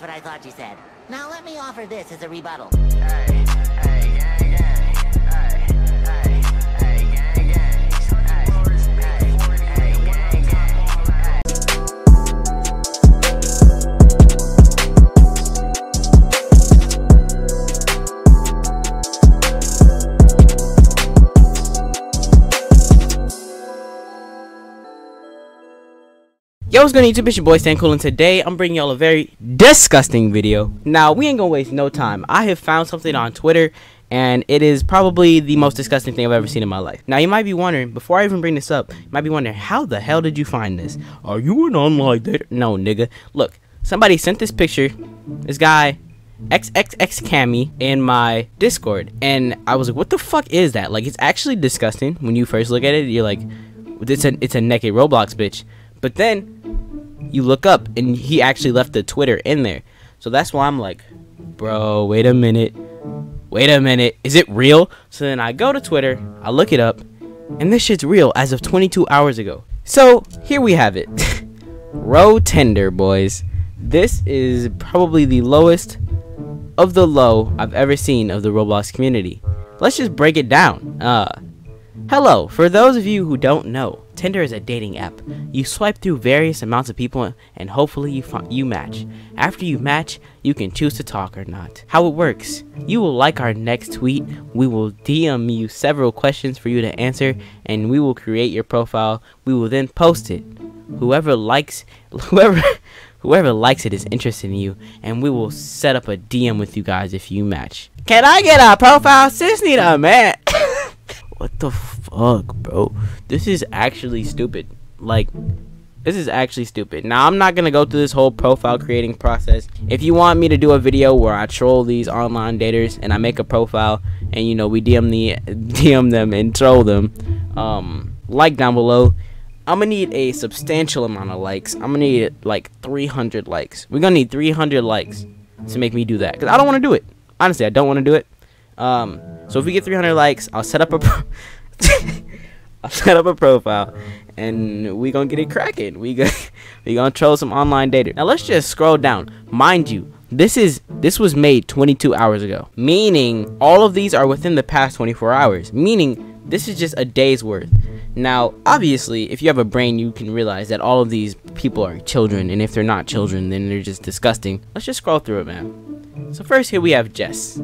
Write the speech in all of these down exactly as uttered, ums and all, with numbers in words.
That's what I thought you said. Now let me offer this as a rebuttal. Hey, hey, gang, gang. Hey, hey, hey, gang, gang. Hey, hey, hey, gang, gang. Yo, what's good, YouTube? It's your boy Stan Cool, and today I'm bringing y'all a very disgusting video. Now, we ain't gonna waste no time. I have found something on Twitter, and it is probably the most disgusting thing I've ever seen in my life. Now, you might be wondering, before I even bring this up, you might be wondering, how the hell did you find this? Are you an online dater? No, nigga. Look, somebody sent this picture, this guy, XXXCami, in my Discord. And I was like, what the fuck is that? Like, it's actually disgusting. When you first look at it, you're like, it's a, it's a naked Roblox bitch. But then, you look up, and he actually left the Twitter in there. So that's why I'm like, bro, wait a minute. Wait a minute, is it real? So then I go to Twitter, I look it up, and this shit's real as of twenty-two hours ago. So here we have it. RoTinder, boys. This is probably the lowest of the low I've ever seen of the Roblox community. Let's just break it down. Uh, hello, for those of you who don't know, Tinder is a dating app. You swipe through various amounts of people and hopefully you you match. After you match, you can choose to talk or not. How it works: you will like our next tweet, we will D M you several questions for you to answer, and we will create your profile. We will then post it. Whoever likes whoever whoever likes it is interested in you, and we will set up a D M with you guys if you match. Can I get a profile? Sis need a man. What the fuck, bro? This is actually stupid. Like, this is actually stupid. Now, I'm not gonna go through this whole profile creating process. If you want me to do a video where I troll these online daters and I make a profile and, you know, we D M the D M them and troll them, um, like down below. I'm gonna need a substantial amount of likes. I'm gonna need like three hundred likes. We're gonna need three hundred likes to make me do that, cause I don't want to do it. Honestly, I don't want to do it. Um. So if we get three hundred likes, I'll set up a pro I'll set up a profile, and we gonna get it cracking. We gonna we gonna troll some online daters. Now let's just scroll down. Mind you, this is this was made twenty-two hours ago, meaning all of these are within the past twenty-four hours. Meaning this is just a day's worth. Now, obviously, if you have a brain, you can realize that all of these people are children, and if they're not children, then they're just disgusting. Let's just scroll through it, man. So first, here we have Jess.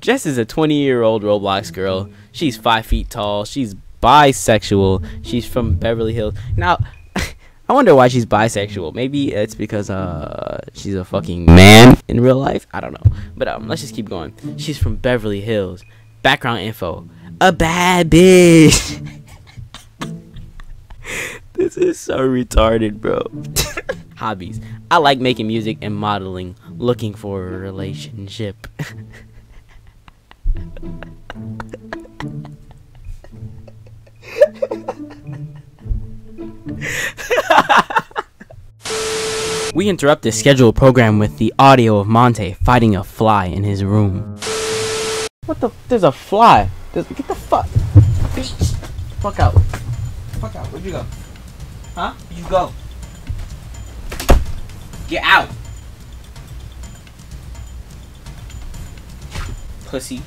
Jess is a twenty year old Roblox girl. She's five feet tall. She's bisexual. She's from Beverly Hills. Now, I wonder why she's bisexual. Maybe it's because uh she's a fucking man in real life. I don't know. But um, let's just keep going. She's from Beverly Hills. Background info: a bad bitch. This is so retarded, bro. Hobbies: I like making music and modeling. Looking for a relationship. We interrupt this scheduled program with the audio of Monte fighting a fly in his room. What the? There's a fly. There's, get the fuck. Fuck out. Fuck out. Where'd you go? Huh? Where'd you go? Get out. Pussy.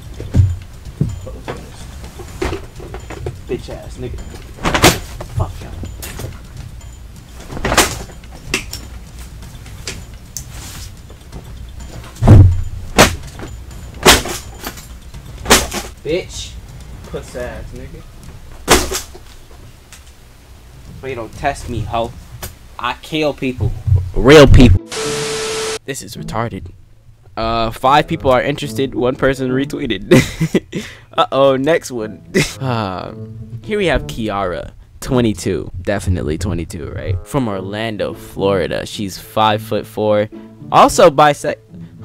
Bitch ass nigga. Fuck y'all. Bitch. Puss ass nigga. But you don't test me, ho. I kill people. Real people. This is retarded. Uh, five people are interested, one person retweeted. Uh-oh, next one. uh, here we have Kiara, twenty-two. Definitely twenty-two, right? From Orlando, Florida. She's five foot four. Also bisexual.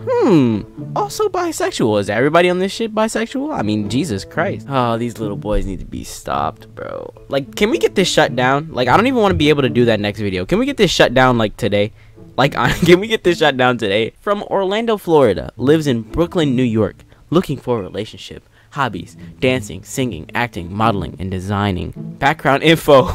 Hmm. Also bisexual. Is everybody on this shit bisexual? I mean, Jesus Christ. Oh, these little boys need to be stopped, bro. Like, can we get this shut down? Like, I don't even want to be able to do that next video. Can we get this shut down, like, today? Like, can we get this shut down today? From Orlando, Florida, lives in Brooklyn, New York, looking for a relationship. Hobbies: dancing, singing, acting, modeling, and designing. Background info: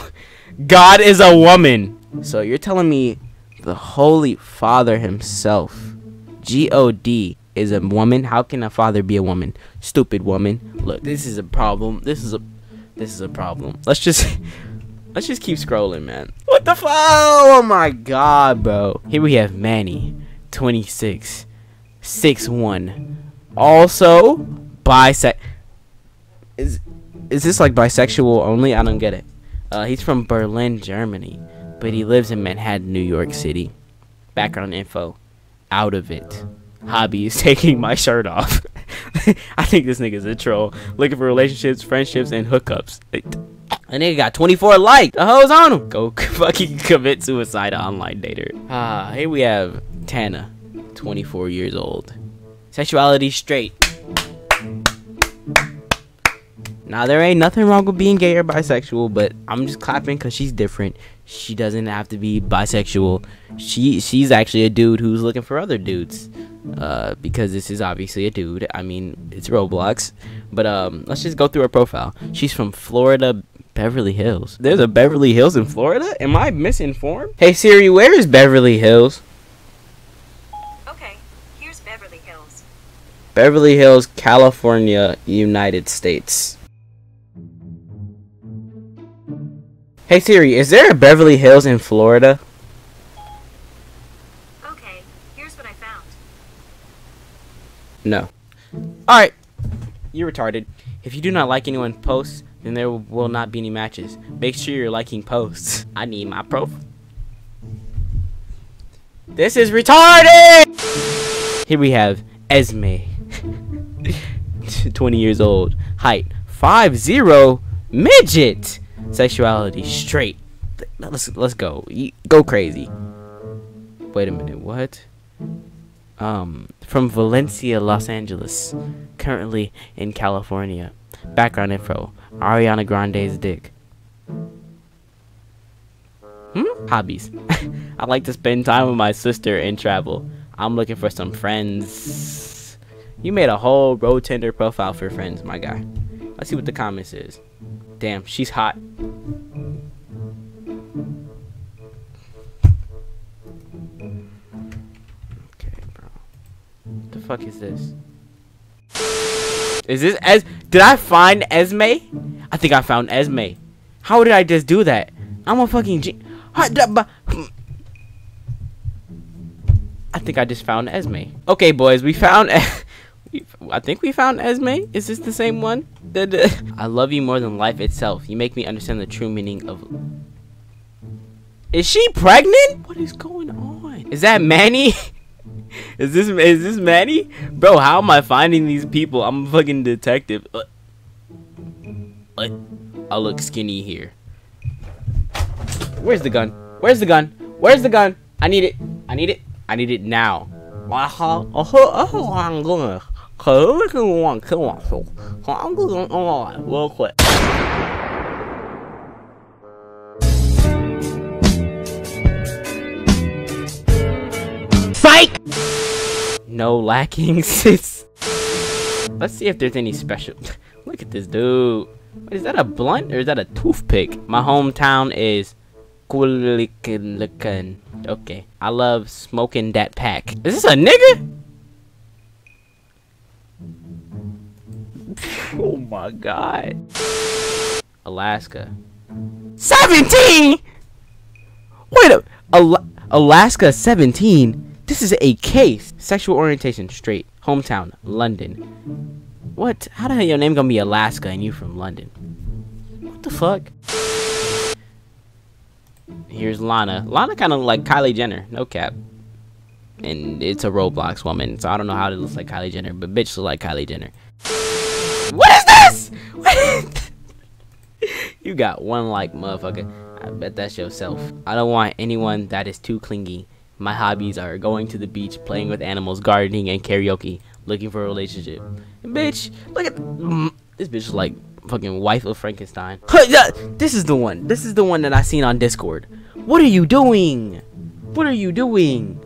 God is a woman. So you're telling me the Holy Father himself. G O D is a woman. How can a father be a woman? Stupid woman. Look, this is a problem. This is a this is a problem. Let's just let's just keep scrolling, man. What the fuck? Oh my god, bro. Here we have Manny, twenty-six, six one. Also bisexual. Is is this like bisexual only? I don't get it. Uh, he's from Berlin, Germany, but he lives in Manhattan, New York City. Background info, out of it. Hobby is taking my shirt off. I think this nigga's a troll. Looking for relationships, friendships, and hookups. A nigga got twenty-four likes. The hoes on him. Go fucking commit suicide, online dater. Ah, here we have Tana, twenty-four years old. Sexuality straight. Now, there ain't nothing wrong with being gay or bisexual, but I'm just clapping because she's different. She doesn't have to be bisexual. She She's actually a dude who's looking for other dudes. Uh, because this is obviously a dude. I mean, it's Roblox. But um, let's just go through her profile. She's from Florida, Beverly Hills. There's a Beverly Hills in Florida? Am I misinformed? Hey, Siri, where is Beverly Hills? Okay, here's Beverly Hills. Beverly Hills, California, United States. Hey Siri, is there a Beverly Hills in Florida? Okay, here's what I found. No. Alright, you're retarded. If you do not like anyone's posts, then there will not be any matches. Make sure you're liking posts. I need my prof. This is retarded! Here we have Esme. twenty years old. Height, five zero, midget. Sexuality straight. Let's let's go. Go crazy. Wait a minute. What? Um, from Valencia, Los Angeles. Currently in California. Background info: Ariana Grande's dick. Hmm? Hobbies. I like to spend time with my sister and travel. I'm looking for some friends. You made a whole RoTinder profile for friends, my guy. Let's see what the comments is. Damn, she's hot. Okay, bro. What the fuck is this? Is this Es- Did I find Esme? I think I found Esme. How did I just do that? I'm a fucking G- I think I just found Esme. Okay, boys, we found Es- I think we found Esme. Is this the same one? I love you more than life itself. You make me understand the true meaning of... Is she pregnant? What is going on? Is that Manny? Is this is this Manny? Bro, how am I finding these people? I'm a fucking detective. Uh, uh, I look skinny here. Where's the gun? Where's the gun? Where's the gun? I need it. I need it. I need it now. Real quick. Psych! No lacking, sis. Let's see if there's any special. Look at this dude. Wait, is that a blunt or is that a toothpick? My hometown is Kulikan. Okay. I love smoking that pack. Is this a nigga? Oh my god. Alaska. seventeen! Wait up. Al Alaska seventeen? This is a case. Sexual orientation, straight. Hometown, London. What? How the hell your name gonna be Alaska and you from London? What the fuck? Here's Lana. Lana kind of like Kylie Jenner. No cap. And it's a Roblox woman, so I don't know how it looks like Kylie Jenner, but bitch look like Kylie Jenner. What is this? What is you got one like, motherfucker. I bet that's yourself. I don't want anyone that is too clingy. My hobbies are going to the beach, playing with animals, gardening, and karaoke. Looking for a relationship. Bitch, look at mm, this bitch is like fucking wife of Frankenstein. This is the one. This is the one that I seen on Discord. What are you doing? What are you doing?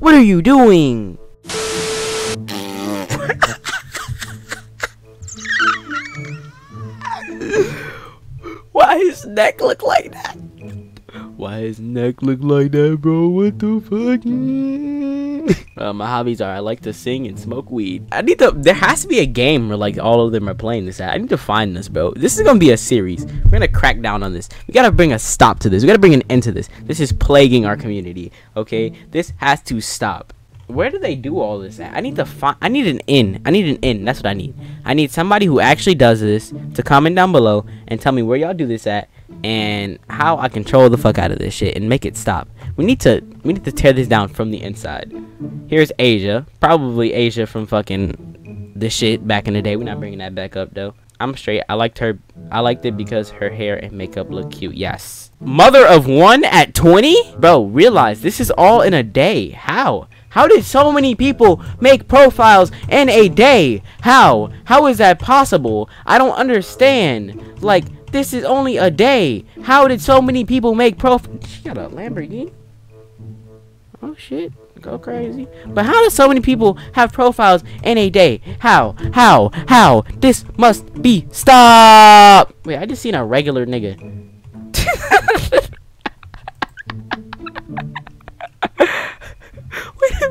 What are you doing? Why his neck look like that? Why his neck look like that, bro? What the fuck? Uh, my hobbies are I like to sing and smoke weed. I need to. There has to be a game where like all of them are playing this at. I need to find this, bro. This is gonna be a series. We're gonna crack down on this. We gotta bring a stop to this. We gotta bring an end to this. This is plaguing our community. Okay, this has to stop. Where do they do all this at? I need to find. I need an in. I need an in. That's what I need. I need somebody who actually does this to comment down below and tell me where y'all do this at and how I control the fuck out of this shit and make it stop. We need to. We need to tear this down from the inside. Here's Asia, probably Asia from fucking this shit back in the day. We're not bringing that back up though. I'm straight. I liked her. I liked it because her hair and makeup look cute. Yes. Mother of one at twenty, bro. Realize this is all in a day. How? How did so many people make profiles in a day? How? How is that possible? I don't understand. Like, this is only a day. How did so many people make profiles? She got a Lamborghini. Oh, shit. Go crazy. But how do so many people have profiles in a day? How? How? How? This must be stopped. Wait, I just seen a regular nigga. Wait a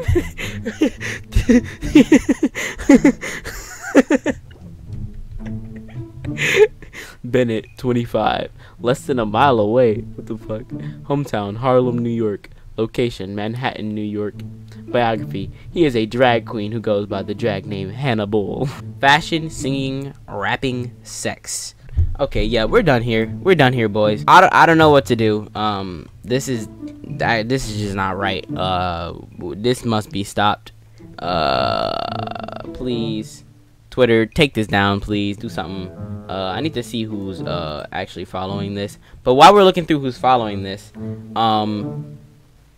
minute. Bennett, twenty-five. Less than a mile away. What the fuck? Hometown, Harlem, New York. Location, Manhattan, New York. Biography. He is a drag queen who goes by the drag name Hannibal. Fashion, singing, rapping, sex. Okay, yeah, we're done here. We're done here, boys. I don't, I don't know what to do. Um, this is... I, this is just not right. Uh, this must be stopped. Uh, please, Twitter, take this down, please. Do something. Uh, I need to see who's uh actually following this. But while we're looking through who's following this, um,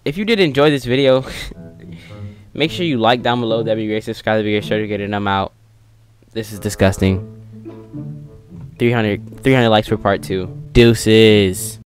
if you did enjoy this video, make sure you like down below. That'd be great. Subscribe, that'd be great. Sure to get it. And I'm out. This is disgusting. three hundred, three hundred likes for part two. Deuces.